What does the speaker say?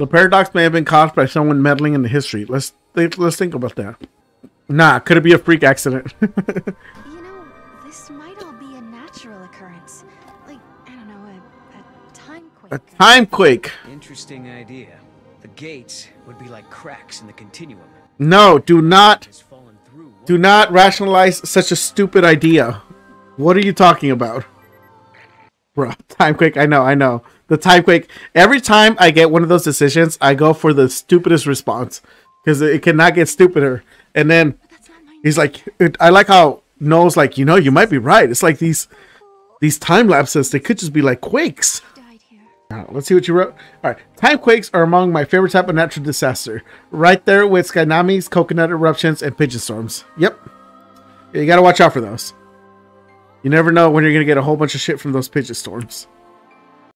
The paradox may have been caused by someone meddling in the history. Let's think about that. Nah, could it be a freak accident? You know, this might all be a natural occurrence. Like, I don't know, a timequake. A timequake. Interesting idea. The gates would be like cracks in the continuum. No, do not rationalize such a stupid idea. What are you talking about? Bro, timequake, I know. The timequake. Every time I get one of those decisions, I go for the stupidest response. Because it cannot get stupider. And then he's like, I like how Noel's like, you know, you might be right. It's like these time lapses, they could just be like quakes. Let's see what you wrote. All right. Timequakes are among my favorite type of natural disaster. Right there with Skynamis, coconut eruptions, and pigeon storms. Yep. You got to watch out for those. You never know when you're going to get a whole bunch of shit from those pigeon storms.